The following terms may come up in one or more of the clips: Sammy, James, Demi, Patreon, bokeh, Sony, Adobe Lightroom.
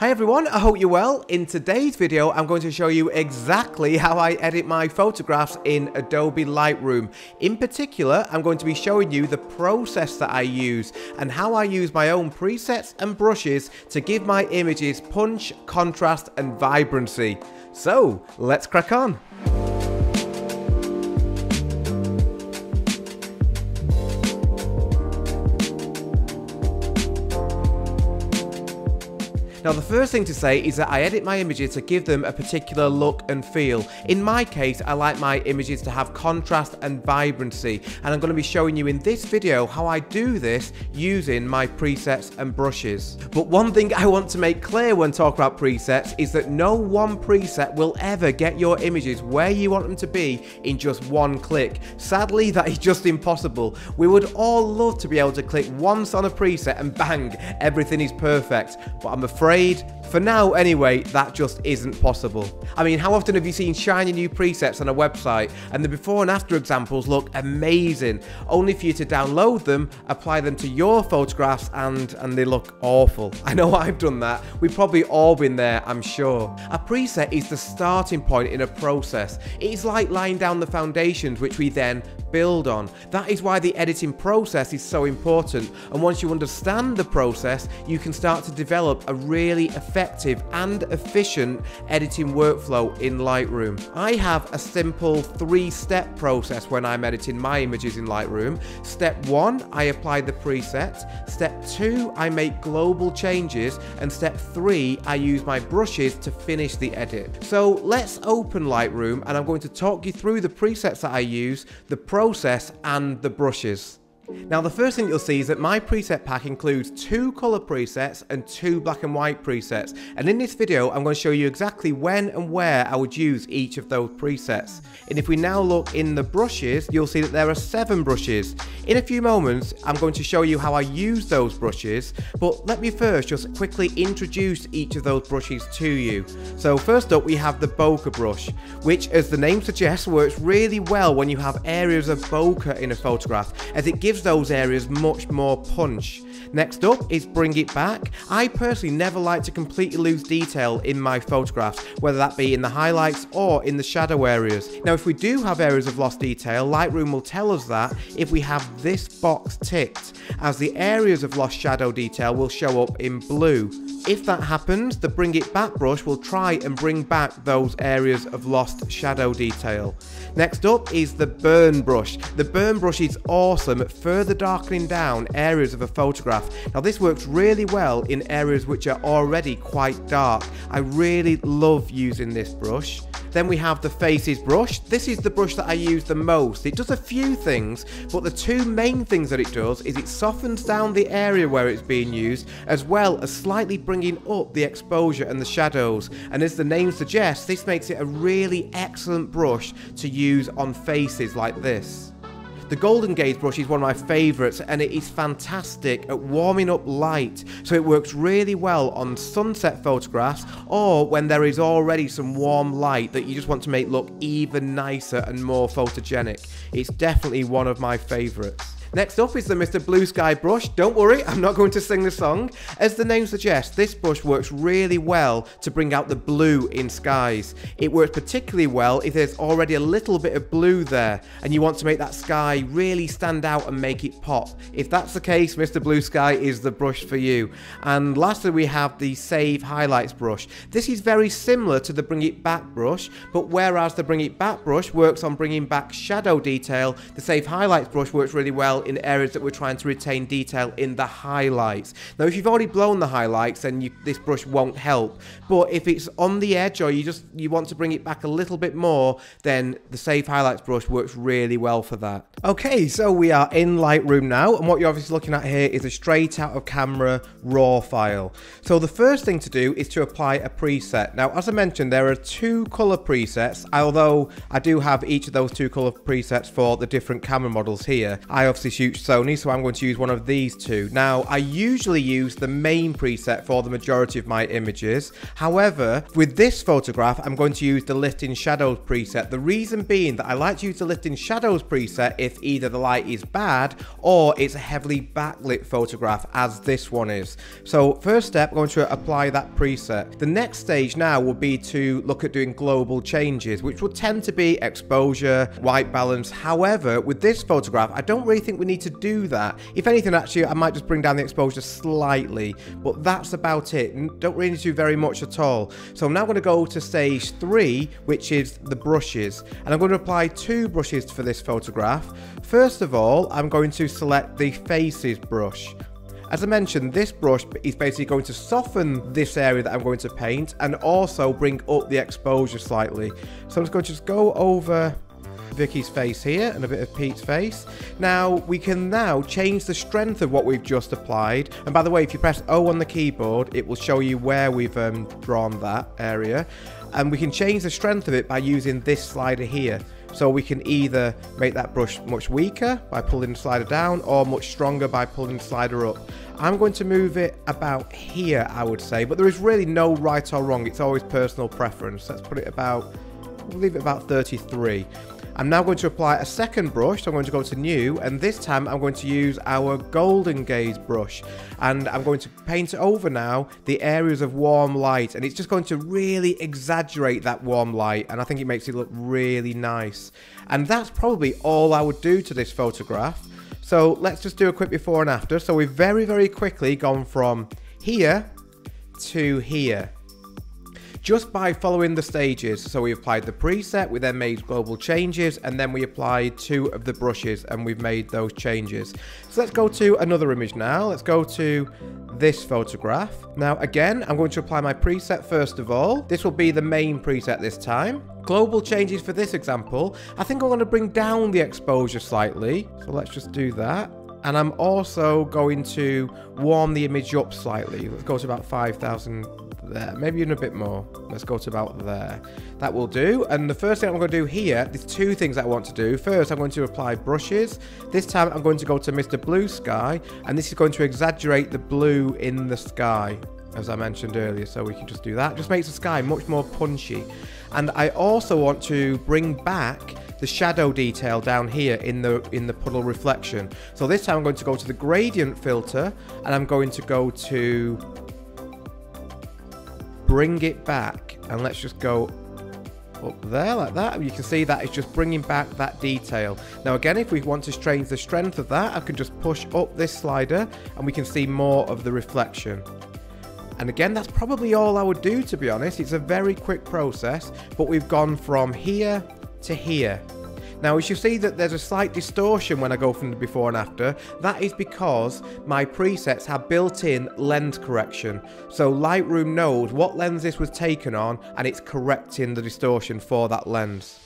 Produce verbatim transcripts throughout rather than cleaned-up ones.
Hi everyone, I hope you're well. In today's video, I'm going to show you exactly how I edit my photographs in Adobe Lightroom. In particular, I'm going to be showing you the process that I use and how I use my own presets and brushes to give my images punch, contrast, and vibrancy. So, let's crack on. Now the first thing to say is that I edit my images to give them a particular look and feel. In my case, I like my images to have contrast and vibrancy, and I'm going to be showing you in this video how I do this using my presets and brushes. But one thing I want to make clear when talking about presets is that no one preset will ever get your images where you want them to be in just one click. Sadly, that is just impossible. We would all love to be able to click once on a preset and bang, everything is perfect, but I'm afraid for now anyway, that just isn't possible. I mean, how often have you seen shiny new presets on a website and the before and after examples look amazing, only for you to download them, apply them to your photographs and, and they look awful? I know I've done that. We've probably all been there, I'm sure. A preset is the starting point in a process. It is like laying down the foundations which we then build on. That is why the editing process is so important, and once you understand the process, you can start to develop a really effective and efficient editing workflow in Lightroom. I have a simple three-step process when I'm editing my images in Lightroom. Step one, I apply the preset. Step two, I make global changes, and step three, I use my brushes to finish the edit. So let's open Lightroom, and I'm going to talk you through the presets that I use, the process and the brushes. Now the first thing you'll see is that my preset pack includes two color presets and two black and white presets, and in this video I'm going to show you exactly when and where I would use each of those presets. And if we now look in the brushes, you'll see that there are seven brushes. In a few moments I'm going to show you how I use those brushes, but let me first just quickly introduce each of those brushes to you. So first up we have the bokeh brush, which as the name suggests works really well when you have areas of bokeh in a photograph, as it gives those areas much more punch. Next up is Bring It Back. I personally never like to completely lose detail in my photographs, whether that be in the highlights or in the shadow areas. Now if we do have areas of lost detail, Lightroom will tell us that if we have this box ticked, as the areas of lost shadow detail will show up in blue. If that happens, the Bring It Back brush will try and bring back those areas of lost shadow detail. Next up is the Burn brush. The Burn brush is awesome at further darkening down areas of a photograph. Now this works really well in areas which are already quite dark. I really love using this brush. Then we have the Faces brush. This is the brush that I use the most. It does a few things, but the two main things that it does is it softens down the area where it's being used, as well as slightly bringing up the exposure and the shadows. And as the name suggests, this makes it a really excellent brush to use on faces like this. The Golden Gaze brush is one of my favourites, and it is fantastic at warming up light, so it works really well on sunset photographs or when there is already some warm light that you just want to make look even nicer and more photogenic. It's definitely one of my favourites. Next up is the Mister Blue Sky brush. Don't worry, I'm not going to sing the song. As the name suggests, this brush works really well to bring out the blue in skies. It works particularly well if there's already a little bit of blue there and you want to make that sky really stand out and make it pop. If that's the case, Mister Blue Sky is the brush for you. And lastly, we have the Save Highlights brush. This is very similar to the Bring It Back brush, but whereas the Bring It Back brush works on bringing back shadow detail, the Save Highlights brush works really well in areas that we're trying to retain detail in the highlights. Now if you've already blown the highlights, then you, this brush won't help, but if it's on the edge or you just you want to bring it back a little bit more, then the Save Highlights brush works really well for that. Okay, so we are in Lightroom now, and what you're obviously looking at here is a straight out of camera raw file. So the first thing to do is to apply a preset. Now as I mentioned, there are two color presets, although I do have each of those two color presets for the different camera models here. I obviously obviously shoots Sony, so I'm going to use one of these two. Now, I usually use the main preset for the majority of my images. However, with this photograph, I'm going to use the Lift in Shadows preset. The reason being that I like to use the Lift in Shadows preset if either the light is bad or it's a heavily backlit photograph, as this one is. So first step, I'm going to apply that preset. The next stage now will be to look at doing global changes, which will tend to be exposure, white balance. However, with this photograph, I don't really think we need to do that. If anything, actually, I might just bring down the exposure slightly, but that's about it. Don't really need to do very much at all. So I'm now going to go to stage three, which is the brushes. And I'm going to apply two brushes for this photograph. First of all, I'm going to select the faces brush. As I mentioned, this brush is basically going to soften this area that I'm going to paint and also bring up the exposure slightly. So I'm just going to just go over Vicky's face here and a bit of Pete's face. Now, we can now change the strength of what we've just applied. And by the way, if you press O on the keyboard, it will show you where we've um, drawn that area. And we can change the strength of it by using this slider here. So we can either make that brush much weaker by pulling the slider down or much stronger by pulling the slider up. I'm going to move it about here, I would say, but there is really no right or wrong. It's always personal preference. Let's put it about, we'll leave it about thirty-three. I'm now going to apply a second brush, so I'm going to go to new, and this time I'm going to use our golden gaze brush, and I'm going to paint over now the areas of warm light, and it's just going to really exaggerate that warm light, and I think it makes it look really nice. And that's probably all I would do to this photograph. So let's just do a quick before and after. So we've very, very quickly gone from here to here, just by following the stages. So we applied the preset, we then made global changes, and then we applied two of the brushes and we've made those changes. So let's go to another image now. Let's go to this photograph. Now again, I'm going to apply my preset first of all. This will be the main preset this time. Global changes for this example, I think I want to bring down the exposure slightly. So let's just do that. And I'm also going to warm the image up slightly. Let's go to about five thousand there, maybe even a bit more. Let's go to about there. That will do. And the first thing I'm going to do here, there's two things I want to do. First, I'm going to apply brushes. This time I'm going to go to Mister Blue Sky, and this is going to exaggerate the blue in the sky, as I mentioned earlier. So we can just do that. It just makes the sky much more punchy. And I also want to bring back the shadow detail down here in the in the puddle reflection. So this time I'm going to go to the gradient filter, and I'm going to go to bring it back, and let's just go up there like that. You can see that it's just bringing back that detail. Now again, if we want to change the strength of that, I can just push up this slider and we can see more of the reflection. And again, that's probably all I would do, to be honest. It's a very quick process, but we've gone from here to here. Now, as you see that there's a slight distortion when I go from the before and after, that is because my presets have built-in lens correction. So Lightroom knows what lens this was taken on, and it's correcting the distortion for that lens.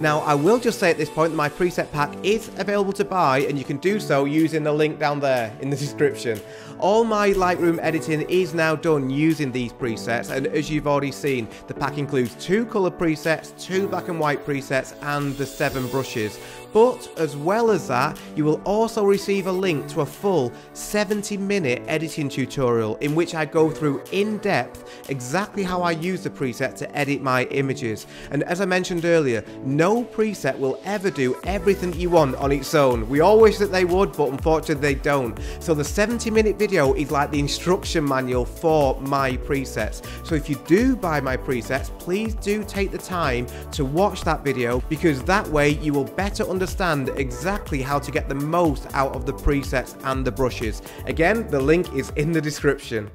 Now, I will just say at this point that my preset pack is available to buy, and you can do so using the link down there in the description. All my Lightroom editing is now done using these presets, and as you've already seen, the pack includes two color presets, two black and white presets, and the seven brushes. But as well as that, you will also receive a link to a full seventy minute editing tutorial in which I go through in depth exactly how I use the preset to edit my images. And as I mentioned earlier, no preset will ever do everything you want on its own. We all wish that they would, but unfortunately they don't. So the seventy minute video is like the instruction manual for my presets. So if you do buy my presets, please do take the time to watch that video, because that way you will better understand understand exactly how to get the most out of the presets and the brushes. Again, the link is in the description.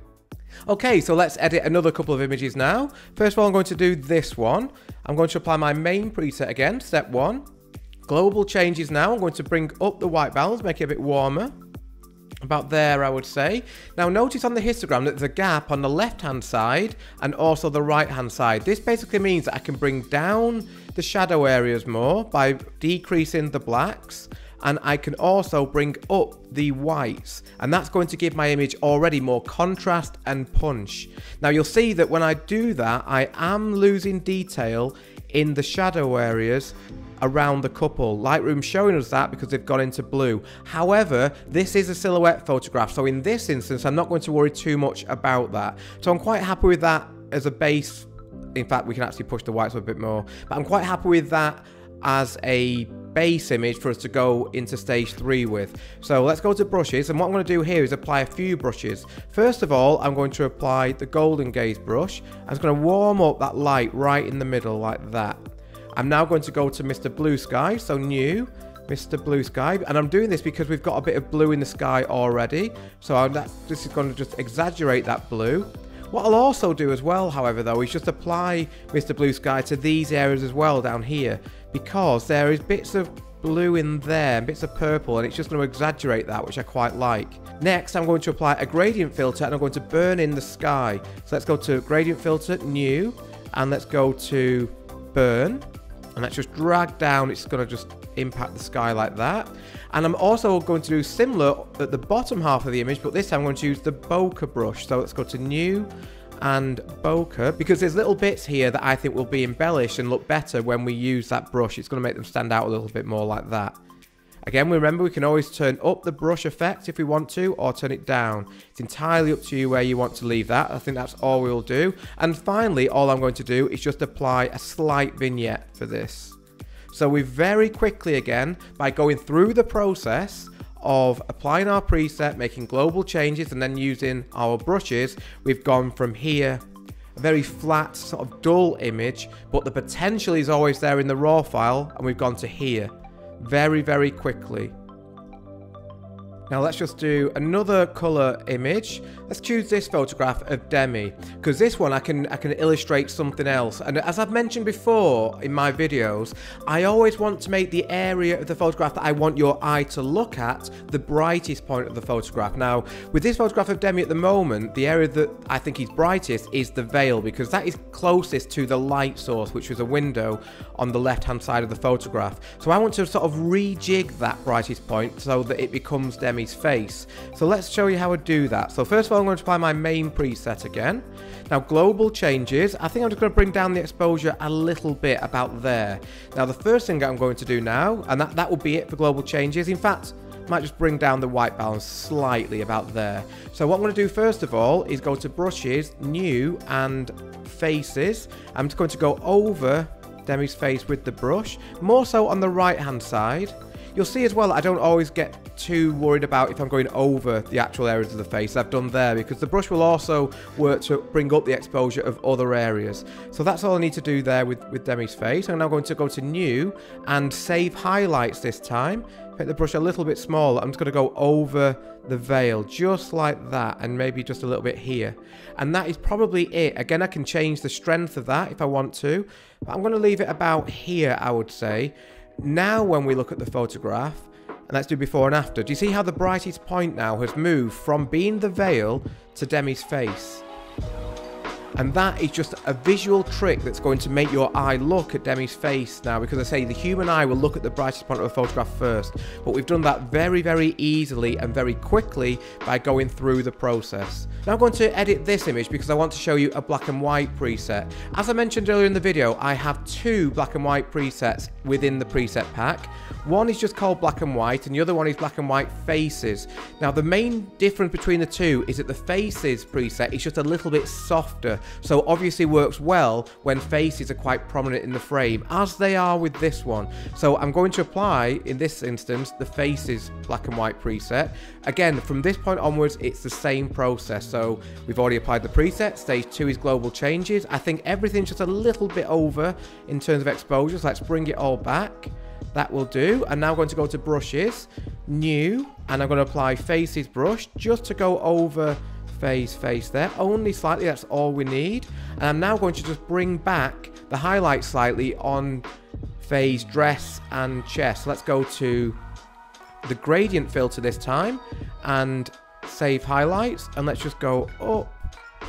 Okay, so let's edit another couple of images now. First of all, I'm going to do this one. I'm going to apply my main preset again, step one. Global changes now. I'm going to bring up the white balance, make it a bit warmer. About there, I would say. Now notice on the histogram that there's a gap on the left hand side and also the right hand side. This basically means that I can bring down the shadow areas more by decreasing the blacks, and I can also bring up the whites, and that's going to give my image already more contrast and punch. Now you'll see that when I do that, I am losing detail in the shadow areas around the couple. Lightroom's showing us that because they've gone into blue. However, this is a silhouette photograph, so in this instance, I'm not going to worry too much about that. So I'm quite happy with that as a base. In fact, we can actually push the whites a bit more, but I'm quite happy with that as a base image for us to go into stage three with. So let's go to brushes, and what I'm going to do here is apply a few brushes. First of all, I'm going to apply the golden gaze brush. I'm just going to warm up that light right in the middle like that. I'm now going to go to Mister Blue Sky, so new, Mister Blue Sky, and I'm doing this because we've got a bit of blue in the sky already, so I'm that, this is going to just exaggerate that blue. What I'll also do as well, however, though, is just apply Mister Blue Sky to these areas as well down here, because there is bits of blue in there and bits of purple, and it's just going to exaggerate that, which I quite like. Next, I'm going to apply a gradient filter, and I'm going to burn in the sky. So let's go to gradient filter, new, and let's go to burn, and let's just drag down. It's going to just impact the sky like that. And I'm also going to do similar at the bottom half of the image, but this time I'm going to use the bokeh brush. So let's go to new and bokeh, because there's little bits here that I think will be embellished and look better when we use that brush. It's going to make them stand out a little bit more like that. Again, remember, we can always turn up the brush effect if we want to, or turn it down. It's entirely up to you where you want to leave that. I think that's all we'll do. And finally, all I'm going to do is just apply a slight vignette for this. So we very quickly, again, by going through the process of applying our preset, making global changes, and then using our brushes, we've gone from here, a very flat, sort of dull image, but the potential is always there in the raw file, and we've gone to here very, very quickly. Now let's just do another color image. Let's choose this photograph of Demi, because this one I can I can illustrate something else. And as I've mentioned before in my videos, I always want to make the area of the photograph that I want your eye to look at the brightest point of the photograph. Now, with this photograph of Demi at the moment, the area that I think is brightest is the veil, because that is closest to the light source, which was a window on the left-hand side of the photograph. So I want to sort of rejig that brightest point so that it becomes Demi his face. So let's show you how I do that. So first of all, I'm going to apply my main preset again. Now, global changes. I think I'm just going to bring down the exposure a little bit about there. Now, the first thing I'm going to do now, and that, that will be it for global changes. In fact, I might just bring down the white balance slightly about there. So what I'm going to do first of all is go to brushes, new, and faces. I'm just going to go over Demi's face with the brush, more so on the right-hand side. You'll see as well, I don't always get too worried about if I'm going over the actual areas of the face I've done there, because the brush will also work to bring up the exposure of other areas. So that's all I need to do there with, with Demi's face. I'm now going to go to new and save highlights this time. Make the brush a little bit smaller. I'm just going to go over the veil just like that, and maybe just a little bit here. And that is probably it. Again, I can change the strength of that if I want to, but I'm going to leave it about here, I would say. Now, when we look at the photograph, and let's do before and after, do you see how the brightest point now has moved from being the veil to Demi's face? And that is just a visual trick that's going to make your eye look at Demi's face now, because I say the human eye will look at the brightest point of a photograph first, but we've done that very, very easily and very quickly by going through the process. Now I'm going to edit this image because I want to show you a black and white preset. As I mentioned earlier in the video, I have two black and white presets within the preset pack. One is just called black and white, and the other one is black and white faces. Now the main difference between the two is that the faces preset is just a little bit softer, so obviously works well when faces are quite prominent in the frame, as they are with this one. So I'm going to apply, in this instance, the faces black and white preset. Again, from this point onwards, it's the same process. So we've already applied the preset. Stage two is global changes. I think everything's just a little bit over in terms of exposure, so let's bring it all back. That will do. I'm now going to go to brushes, new, and I'm going to apply faces brush just to go over face face there, only slightly. That's all we need. And I'm now going to just bring back the highlight slightly on face, dress, and chest. So let's go to the gradient filter this time and save highlights, and let's just go up.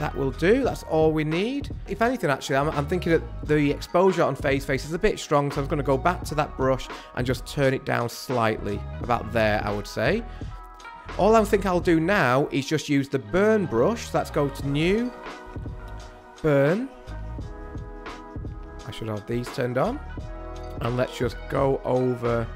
That will do. That's all we need. If anything, actually, I'm, I'm thinking that the exposure on face face is a bit strong, so I'm going to go back to that brush and just turn it down slightly about there, I would say. All I think I'll do now is just use the burn brush. So let's go to new, burn. I should have these turned on. and let's just go over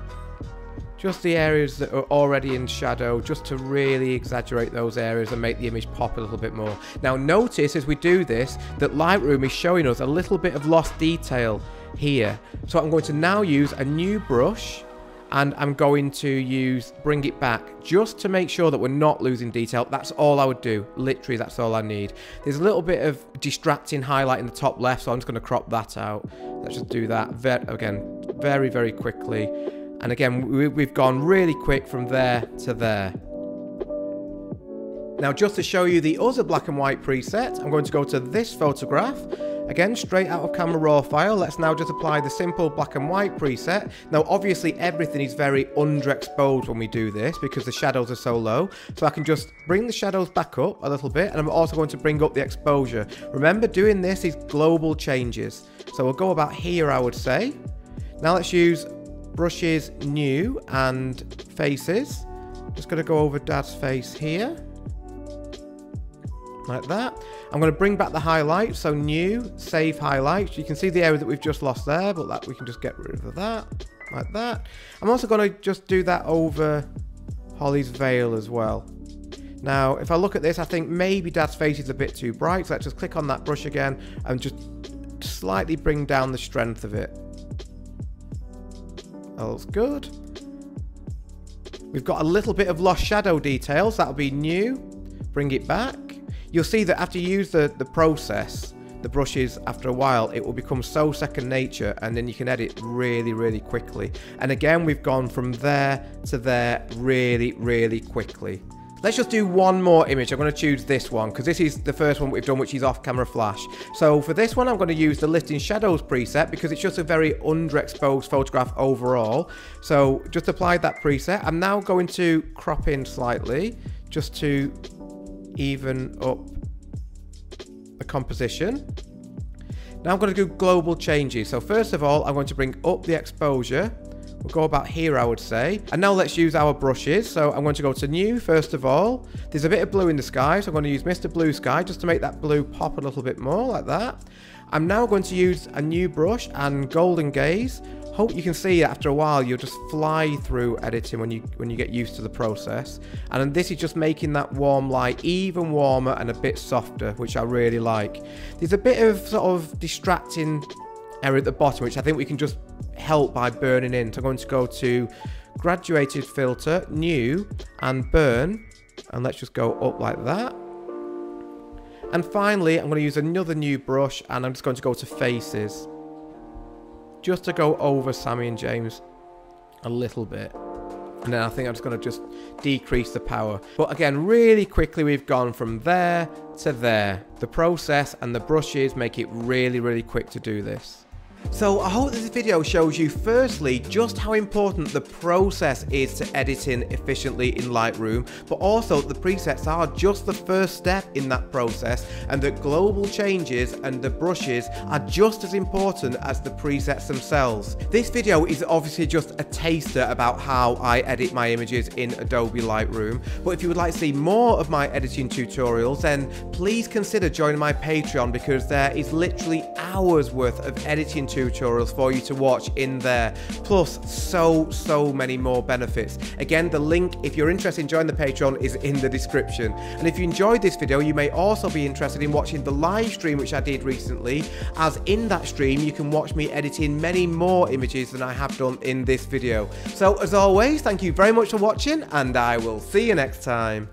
just the areas that are already in shadow, just to really exaggerate those areas and make the image pop a little bit more. Now notice as we do this that Lightroom is showing us a little bit of lost detail here. So I'm going to now use a new brush and I'm going to use bring it back just to make sure that we're not losing detail. That's all I would do. Literally, that's all I need. There's a little bit of distracting highlight in the top left, so I'm just going to crop that out. Let's just do that again very, very quickly. And again, we've gone really quick from there to there. Now, just to show you the other black and white preset, I'm going to go to this photograph. Again, straight out of camera raw file. Let's now just apply the simple black and white preset. Now, obviously, everything is very underexposed when we do this because the shadows are so low. So I can just bring the shadows back up a little bit, and I'm also going to bring up the exposure. Remember, doing this is global changes. So we'll go about here, I would say. Now let's use brushes new and faces. Just gonna go over Dad's face here. Like that. I'm gonna bring back the highlights. So new, save highlights. You can see the area that we've just lost there, but that we can just get rid of that, like that. I'm also gonna just do that over Holly's veil as well. Now, if I look at this, I think maybe Dad's face is a bit too bright. So let's just click on that brush again and just slightly bring down the strength of it. All's good. We've got a little bit of lost shadow details. That'll be new. Bring it back. You'll see that after you use the, the process, the brushes, after a while, it will become so second nature, and then you can edit really, really quickly. And again, we've gone from there to there really, really quickly. Let's just do one more image. I'm going to choose this one because this is the first one we've done, which is off camera flash. So for this one, I'm going to use the Lifting Shadows preset because it's just a very underexposed photograph overall. So just apply that preset. I'm now going to crop in slightly just to even up the composition. Now I'm going to do global changes. So first of all, I'm going to bring up the exposure. We'll go about here, I would say. And now let's use our brushes. So I'm going to go to new, first of all. There's a bit of blue in the sky, so I'm going to use Mister Blue Sky just to make that blue pop a little bit more, like that. I'm now going to use a new brush and Golden Gaze. Hope you can see that after a while, you'll just fly through editing when you, when you get used to the process. And this is just making that warm light even warmer and a bit softer, which I really like. There's a bit of sort of distracting area at the bottom, which I think we can just help by burning in. So I'm going to go to graduated filter, new, and burn, and let's just go up like that. And finally, I'm going to use another new brush, and I'm just going to go to faces, just to go over Sammy and James a little bit. And then I think I'm just going to just decrease the power. But again, really quickly, we've gone from there to there. The process and the brushes make it really, really quick to do this. So I hope this video shows you firstly just how important the process is to editing efficiently in Lightroom, but also the presets are just the first step in that process, and that global changes and the brushes are just as important as the presets themselves. This video is obviously just a taster about how I edit my images in Adobe Lightroom, but if you would like to see more of my editing tutorials, then please consider joining my Patreon, because there is literally hours worth of editing tutorials tutorials for you to watch in there, plus so so many more benefits. Again, the link, if you're interested in joining the Patreon, is in the description. And if you enjoyed this video, you may also be interested in watching the live stream which I did recently, as in that stream you can watch me editing many more images than I have done in this video. So as always, thank you very much for watching, and I will see you next time.